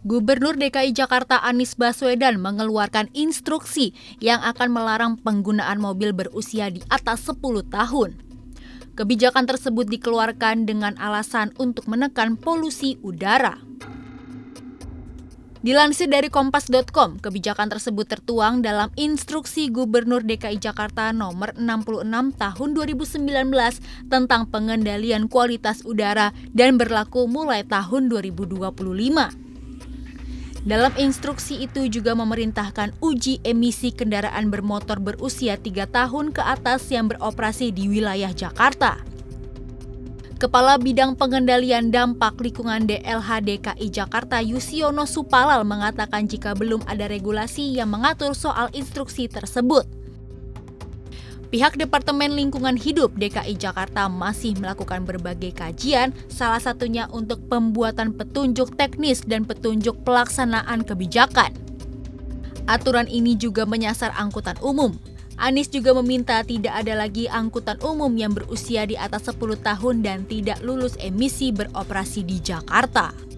Gubernur DKI Jakarta Anies Baswedan mengeluarkan instruksi yang akan melarang penggunaan mobil berusia di atas 10 tahun. Kebijakan tersebut dikeluarkan dengan alasan untuk menekan polusi udara. Dilansir dari kompas.com, kebijakan tersebut tertuang dalam Instruksi Gubernur DKI Jakarta Nomor 66 Tahun 2019 tentang pengendalian kualitas udara dan berlaku mulai tahun 2025. Dalam instruksi itu juga memerintahkan uji emisi kendaraan bermotor berusia 3 tahun ke atas yang beroperasi di wilayah Jakarta. Kepala Bidang Pengendalian Dampak Lingkungan DLH DKI Jakarta Yusiono Supalal mengatakan jika belum ada regulasi yang mengatur soal instruksi tersebut. Pihak Departemen Lingkungan Hidup DKI Jakarta masih melakukan berbagai kajian, salah satunya untuk pembuatan petunjuk teknis dan petunjuk pelaksanaan kebijakan. Aturan ini juga menyasar angkutan umum. Anies juga meminta tidak ada lagi angkutan umum yang berusia di atas 10 tahun dan tidak lulus emisi beroperasi di Jakarta.